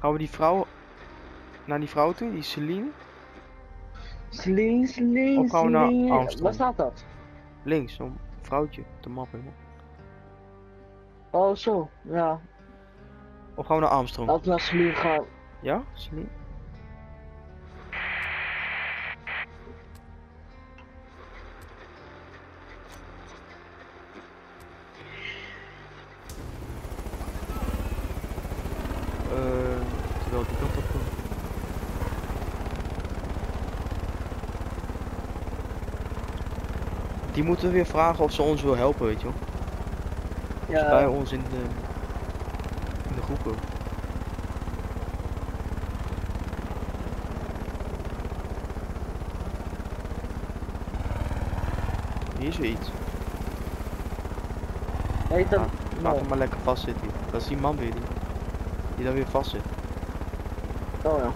Gaan we die vrouw... naar die vrouw toe, die Celine? Celine, of gaan we naar Amsterdam? Waar staat dat? Links, zo'n vrouwtje te mappen, man. Oh, zo, ja. Of gaan we naar Amsterdam? Laten we naar Celine gaan. Ja, Celine? Terwijl die kant op komt. Die moeten we weer vragen of ze ons wil helpen, weet je wel. Ja. Dus bij ons in de groepen. Hier is weer iets. Hey, dat... Laat hem maar lekker vastzitten. Dat is die man weer die daar weer vast zit. Oh ja.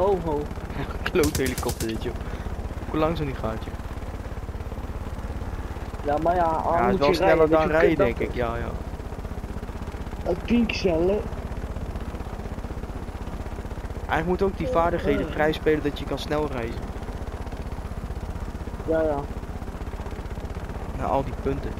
Oh ho. Kloot helikopter dit joh. Hoe lang zo niet gaat joh. Ja maar ja, ja het is wel sneller rijden, dan rijden denk ik, ja. Een kinkcellen. Eigenlijk moet ook die vaardigheden vrij spelen dat je kan snel reizen. Ja. Naar al die punten.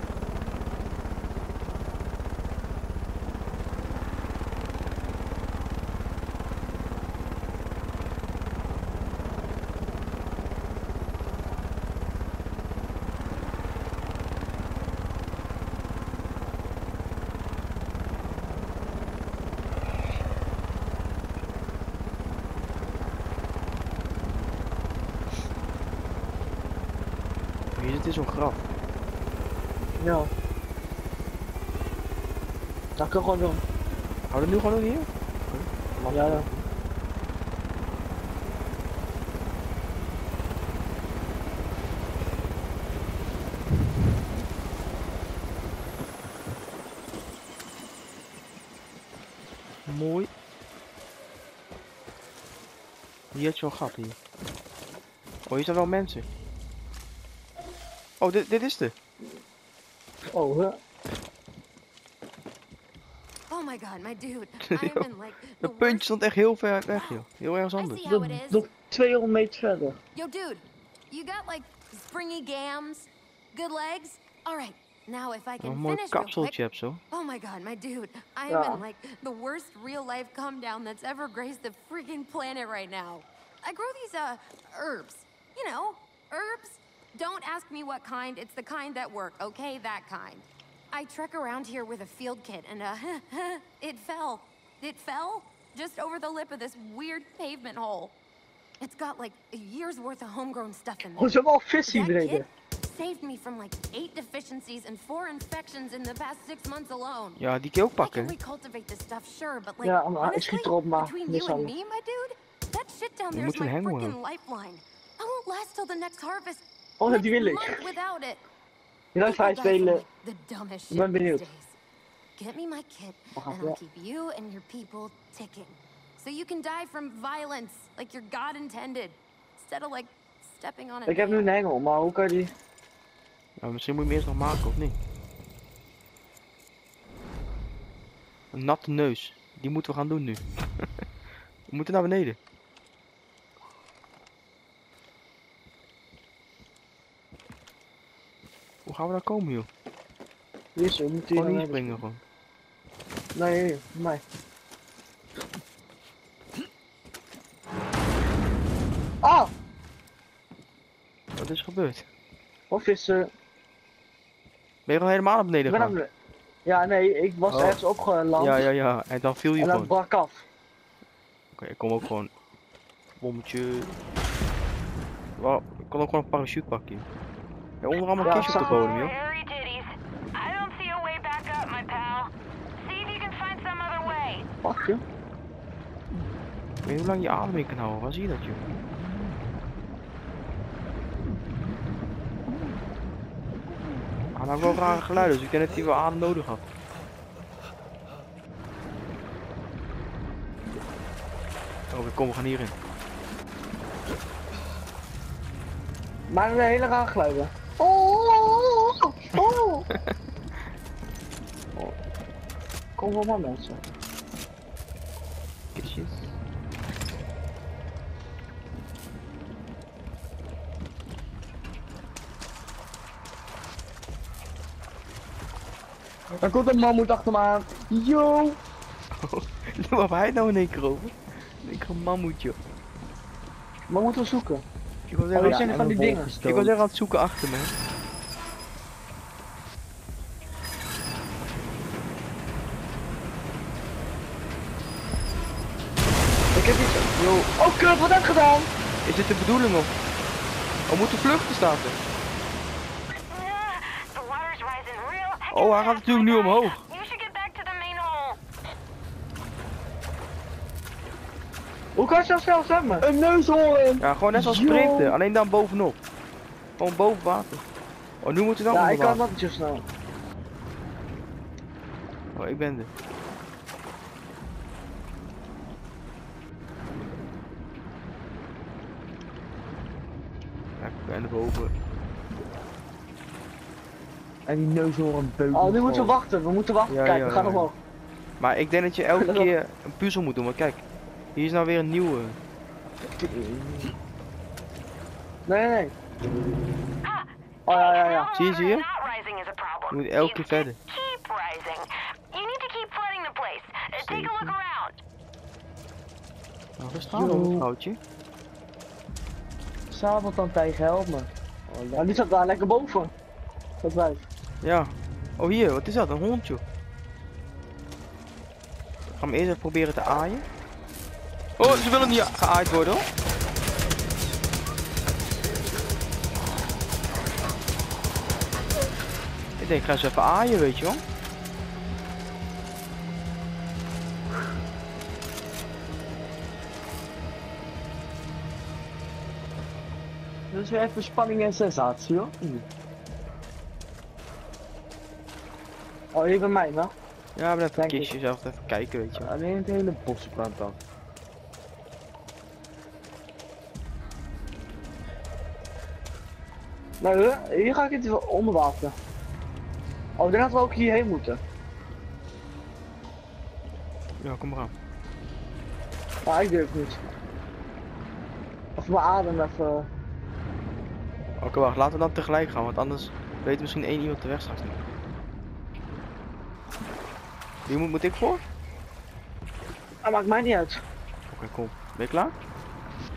Dit is zo'n graf. Ja. Dat kan gewoon doen. Hou het nu gewoon hier? Okay. Ja. Mooi. Hier had je zo'n gat hier. Oh, hier zijn wel mensen. Oh, dit is de. Oh, hè. Oh my god, my dude. De puntje stond echt heel ver weg, joh. Heel erg anders. Nog 200 meter verder. Yo, dude. You got like springy gams, good legs. All right. Now if I can finish. Een mooi kapseltje heb zo. Oh my god, my dude. I am in like the worst real life come down that's ever graced the freaking planet right now. I grow these herbs. You know, herbs. Don't ask me what kind, it's the kind that work, okay? That kind. I trek around here with a field kit and it fell. It fell just over the lip of this weird pavement hole. It's got like a year's worth of homegrown stuff in there. Oh, all fishy kid saved me from like 8 deficiencies and 4 infections in the past 6 months alone. Ja, die kan ook pakken. We cultivate this stuff, sure, but like ja, maar ik schiet erop, maar between you and me, my dude, that shit down there is my freaking lifeline. I won't last till the next harvest. Oh, die wil ik. Bedankt voor het spelen. Ik ben benieuwd. Get me my kit and I'll keep you and your people ticking. So you can die from violence like your God intended. Instead of like stepping on it. Ik heb nu een engel, maar hoe kan die? Nou, misschien moet je hem eerst nog maken of niet? Een natte neus. Die moeten we gaan doen nu. We moeten naar beneden. Hoe gaan we daar komen, joh? Yes, we moeten hier niet springen, gewoon. Nee, mij. Ah! Wat is gebeurd? Of is er... Ben je al helemaal naar beneden gegaan? Ja, nee, ik was ergens opgeland. Ja, en dan viel je gewoon. En dan brak af. Oké, ik kom ook gewoon... Bommetje... Wow, ik kon ook gewoon een parachute pakken, joh. Ja, onder allemaal kistjes op de bodem, joh. Fuck, joh. Ik weet hoe lang je adem in kan houden, waar zie je dat, joh? Hij maakt wel rare geluiden, dus ik denk dat hij wel adem nodig had. Oké, kom, we gaan hierin. Maar een hele raar geluiden. Oh. komen allemaal mensen. Kistjes. Daar komt een mammoet achter me aan. Yo! Waar hij nou in één keer over? Ik ga een mammoetje. Mammoet wil zoeken. Ik wil zeggen, zijn van die dingen. Ik wil zeggen aan het zoeken achter me. Ik heb iets. Yo. Oh kut, wat heb ik gedaan? Is dit de bedoeling of? Oh, moeten vluchten staat er. Oh, hij gaat natuurlijk nu omhoog. Hoe kan je zelf zwemmen? Een neushoorn in! Ja, gewoon net zoals sprinten, alleen dan bovenop. Gewoon boven water. Oh, nu moet hij dan ja, onder water. Ja, ik kan dat niet zo snel. Oh, ik ben er. Ja, ik ben er boven. En die neushoorn beuken. Oh, nu moeten we wachten. We moeten wachten. Ja, kijk, ja, we gaan omhoog. Maar ik denk dat je elke keer een puzzel moet doen. Maar kijk, hier is nou weer een nieuwe. Nee, nee, nee. Oh ja, ja, ja. Zie je, zie je? Je moet elke keer verder. Nou, rustig aan, vrouwtje. Sabeltandtijg, help me. Oh, nou, die zat daar lekker boven. Dat wijf. Ja. Oh hier, wat is dat? Een hondje. Ik ga hem eerst even proberen te aaien. Oh, ze willen niet geaaid worden hoor. Ik denk, ik ga ze even aaien, weet je wel. Dat is weer even spanning en sensatie hoor. Oh, hier bij mij wel? Ja, maar even kistjes af, even kijken, weet je. Alleen het hele bos brandt dan. Nou, hier ga ik het even onder water. Oh, ik denk dat we ook hierheen moeten. Ja, kom maar aan. Ah, ik durf niet. Of mijn adem even... Oké, wacht, laten we dan tegelijk gaan, want anders weet misschien één iemand de weg straks niet. Hier moet ik voor? Ah, maakt mij niet uit. Oké, kom. Ben je klaar?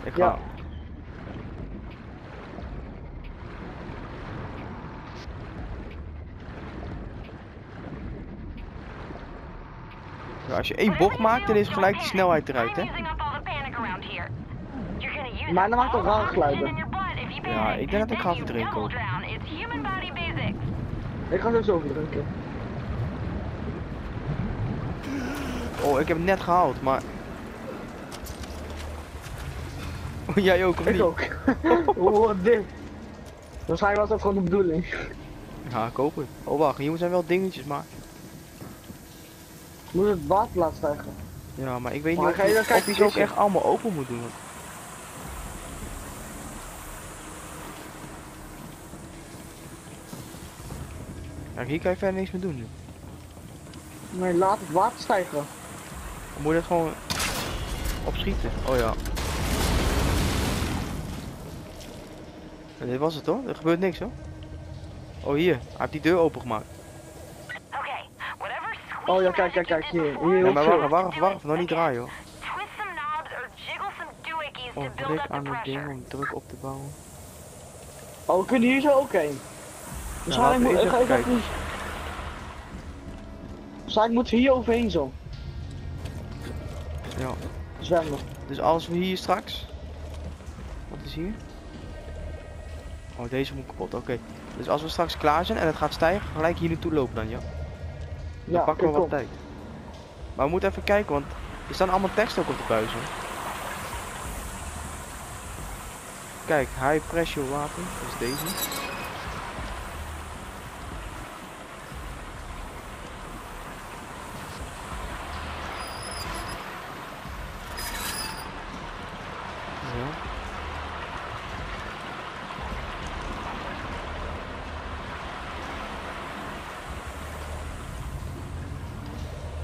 Ik ga. Ja. Ja, als je één bocht maakt, dan is gelijk de snelheid eruit, hè? Maar dan maakt toch raar geluiden. Ja, ik denk dat ik ga verdrinken. Hoor. Ik ga dus overdrinken. Oh, ik heb het net gehaald, maar... Oh, jij ook of niet? Ik ook. Hoor dit. Waarschijnlijk was dat gewoon de bedoeling. Ja, ik hoop het. Oh wacht, hier zijn wel dingetjes, maar... Je moet het water laten stijgen. Ja, maar ik weet niet of die ook echt allemaal open moet doen. Kijk, hier kan je verder niks meer doen nu. Nee, laat het water stijgen. Moet je dat gewoon opschieten? Oh ja. En dit was het hoor, er gebeurt niks hoor. Oh hier, hij heeft die deur opengemaakt. Oh ja, kijk, kijk, kijk, hier. Nee, maar wacht, nog niet draaien hoor. Oh, druk aan het ding om druk op te bouwen. Oh, we kunnen hier zo ook heen. Waarschijnlijk moet ik even... Dus ik moet hier overheen zo. Ja. Zwemmen. Dus als we hier straks... Wat is hier? Oh, deze moet kapot, oké. Dus als we straks klaar zijn en het gaat stijgen, gelijk hier naartoe lopen dan, ja. Dan pakken we wat tijd. Maar we moeten even kijken, want er staan allemaal tekst ook op de buizen. Kijk, high pressure water, dat is deze.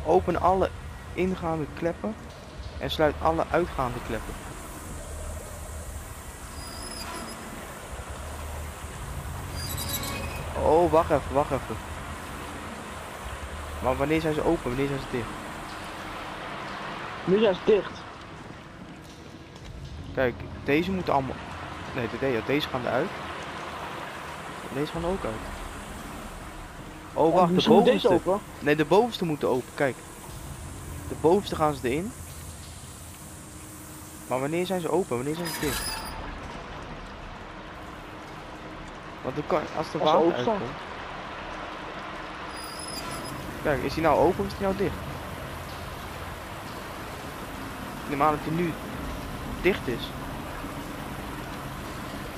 Open alle ingaande kleppen en sluit alle uitgaande kleppen. Oh, wacht even, wacht even. Maar wanneer zijn ze open, wanneer zijn ze dicht? Nu zijn ze dicht. Kijk, deze moeten allemaal... Nee, deze gaan eruit. Deze gaan er ook uit. Oh, wacht, de bovenste. Open? Nee, de bovenste moeten open, kijk. De bovenste gaan ze erin. Maar wanneer zijn ze open, wanneer zijn ze dicht? Want als de water uitkomt... Kijk, is die nou open of is die nou dicht? Normaal dat hij nu dicht is.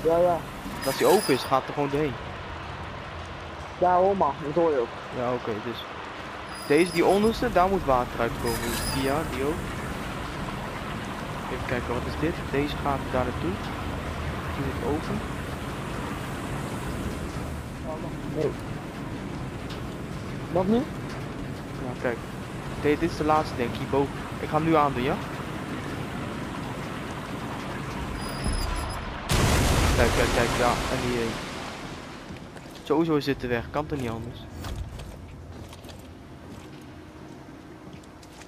Ja, ja. Als hij open is, gaat er gewoon doorheen. Ja, hoor maar, dat hoor je ook. Ja, oké, dus... Deze, die onderste, daar moet water uitkomen. Dus die, ja, die ook. Even kijken, wat is dit? Deze gaat daar naartoe. Die moet open. Nee. Wat nu? Nou, kijk. Dit is de laatste, denk ik, hierboven. Ik ga hem nu aandoen, ja? Kijk, kijk, kijk, ja, en die... Sowieso is dit de weg, kan toch niet anders?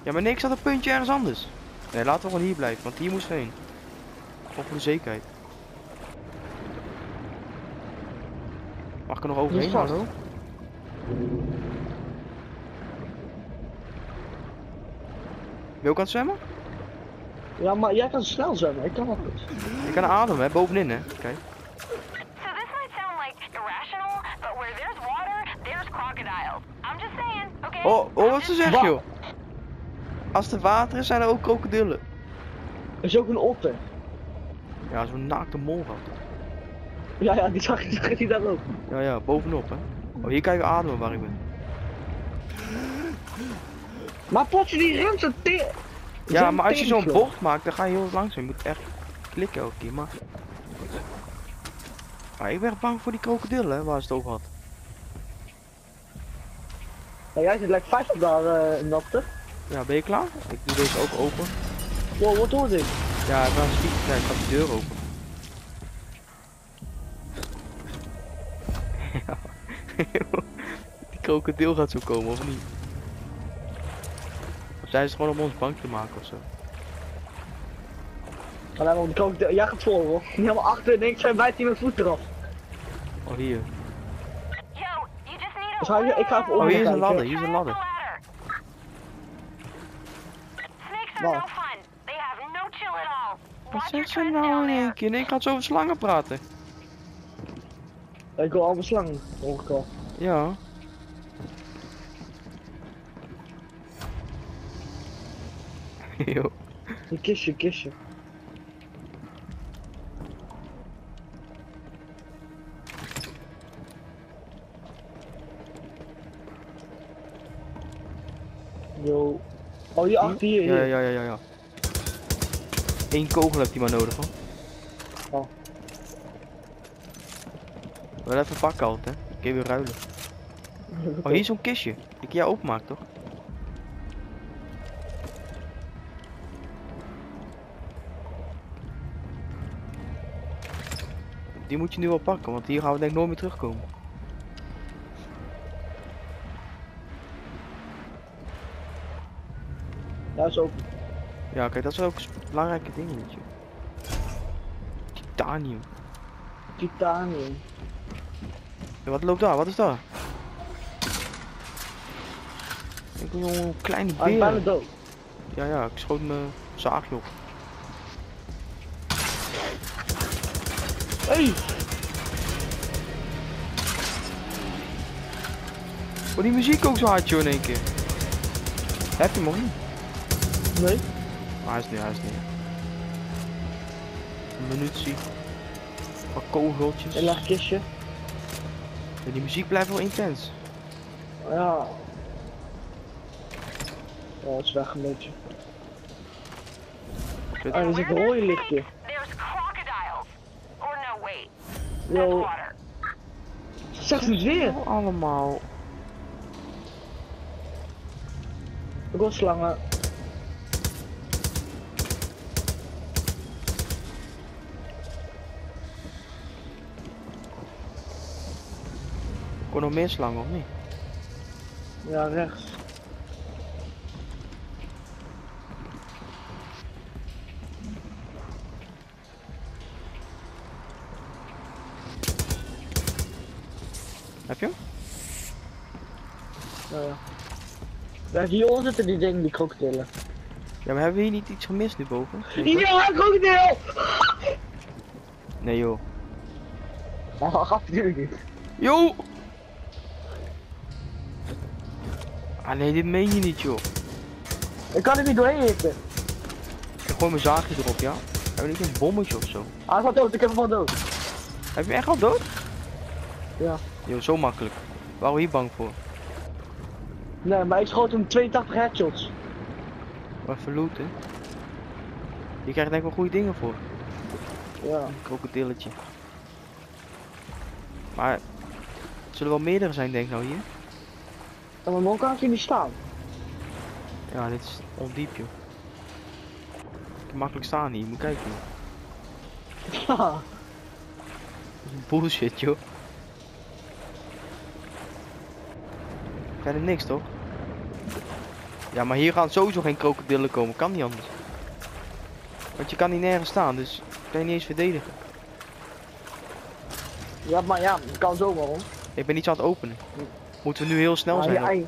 Ja, maar nee, ik zat een puntje ergens anders. Nee, laten we gewoon hier blijven, want hier moest heen. Gewoon voor de zekerheid. Mag ik er nog overheen? Hallo? Wil ik aan het zwemmen? Ja, maar jij kan snel zwemmen, ik kan dat niet. Ik kan ademen, hè, bovenin, hè. Kijk. Oh, wat ze zegt, joh. Als er water is, zijn er ook krokodillen. Er is ook een otter. Ja, zo'n naakte molrat. Ja, ja, die zag je daar ook. Ja, ja, bovenop, hè. Oh, hier kan je ademen waar ik ben. Maar potje, die rent zo teer. Ja, maar als je zo'n bocht maakt, dan ga je heel langzaam. Je moet echt klikken elke keer, maar... Ah, ik ben echt bang voor die krokodillen, hè, waar ze het over had. Ja, jij zit lekker vast op daar, Nokte. Ja, ben je klaar? Ik doe deze ook open. Wow, wat hoort ik? Ja, ik ga schieten. Kijk, ik ga de deur open. Ja, die krokodil gaat zo komen, of niet? Of zijn ze gewoon om ons bang te maken ofzo? Ja, want die krokodil... Jij gaat voor, hoor. Niet helemaal achter en ik zijn bijt hij mijn voet eraf. Oh, hier. Ik ga even onder. Oh, hier is een ladder, hier is een ladder. Wat? Wat zegt ze nou in één keer? Nee, ik ga zo over slangen praten. Ik wil over slangen, hoor ik al. Ja. Yo. Een kistje, kistje. Yo. Oh, die achter hier, hier. Ja, ja, ja, ja. Eén kogel heb je maar nodig, hoor. Oh. Wel even pakken altijd, hè. Kun je weer ruilen. Oh, hier is zo'n kistje. Die kun jij openmaken, toch? Die moet je nu wel pakken, want hier gaan we denk ik nooit meer terugkomen. Ja, is open. Ja, kijk, dat is ook een belangrijke dingetje. Titanium. Titanium. Ja, wat loopt daar? Wat is daar? Ik wil een kleine beer. Ah, ik ben bijna dood. Ja, ja, ik schoot mijn zaagje op. Hey! Oh, die muziek ook zo hard, joh, in één keer. Heb je hem of niet? Nee. Ah, hij is niet, hij is niet. Een munitie. Wat kogeltjes. Een laag kistje. Ja, die muziek blijft wel intens. Ja. Ja, het is weg een beetje. Ah, er zit een rode lichtje. Yo. Zegt het weer? Allemaal. rotslangen. Kon nog meer slangen of niet? Ja, rechts. Heb je hem? Ja. Ja, hier zitten die dingen, die krokodillen. Ja, maar hebben we hier niet iets gemist nu boven? Ja, krokodil! Nee joh. Ja, dat gaat natuurlijk niet. Yo! Ah nee, dit meen je niet joh. Ik kan er niet doorheen hitten. Ik gooi mijn zaagje erop, ja. Hebben we niet een bommetje of zo? Hij is al dood, ik heb hem al dood. Heb je hem echt al dood? Ja. Yo, zo makkelijk. Waren we hier bang voor? Nee, maar ik schoot hem 82 headshots. Wat verlooten. Je krijgt denk ik wel goede dingen voor. Ja. Een krokodilletje. Maar er zullen wel meerdere zijn denk ik nou hier. En mijn monk kan hier niet staan. Ja, dit is ondiep joh. Ik kan makkelijk staan hier, moet kijken. Ja. Dat is bullshit joh. Verder niks toch? Ja, maar hier gaan sowieso geen krokodillen komen, kan niet anders. Want je kan niet nergens staan, dus kan je niet eens verdedigen. Ja, maar ja, dat kan zo waarom. Ik ben iets aan het openen. Moeten we nu heel snel zijn? Ja,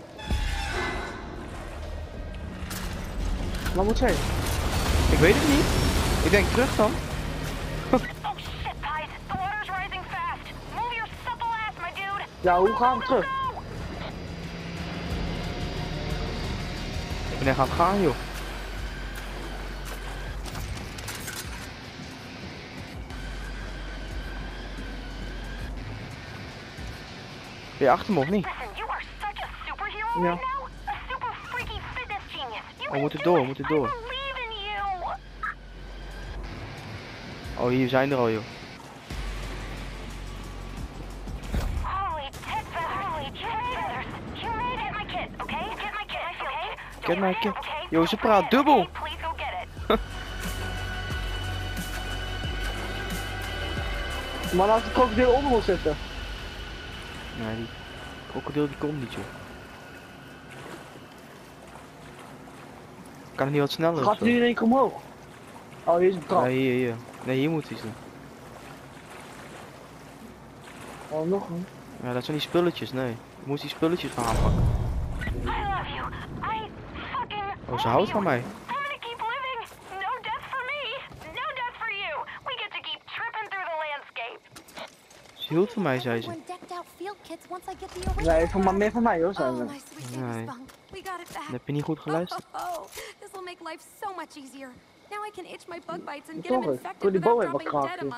wat moet zijn? Ik weet het niet. Ik denk terug dan. Oh shit, guys. The water's rising fast. Move your supple ass, my dude. Ja, hoe gaan we terug? Ik ben echt aan het gaan, joh. Ben je achter me of niet? Ja. Oh, we moeten door, we moeten door. Oh, hier zijn er al, joh. Get my kid. Yo, ze praat dubbel. Maar laat de krokodil onder ons zitten. Nee, die krokodil die komt niet joh. Kan het niet wat sneller? Gaat nu iedereen omhoog? Oh, hier is een trap. Nee, hier. Nee, hier moet iets doen. Oh, nog een. Ja, dat zijn die spulletjes, nee. Je moet die spulletjes gaan aanpakken. Oh, ze houdt van mij. Ze hield van mij, zei ze. Nee, meer van mij hoor, zei ze. Nee. Dat heb je niet goed geluisterd. Ik wil die boom even kraken.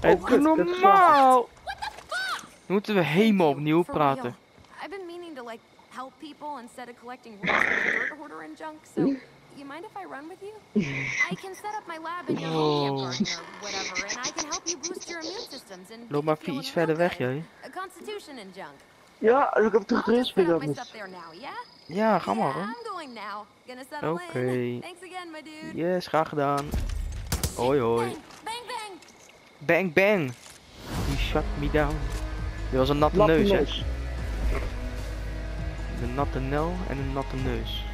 Het is normaal! Nu moeten we helemaal opnieuw praten. I've been meaning to like help people instead of collecting dirt hoarder and junk. So, you mind if I run with you? I can set up my lab in your home or whatever and I can help you boost your immune systems and loop maar iets verder weg, jij. Constitution and junk. Ja, ik heb toch geen spel meer. Ja, ga maar hoor. Oké. Yes, graag gedaan. Hoi hoi. Bang bang. Bang bang. You shut me down. Dit was een natte neus, hè? Een natte nel en een natte neus.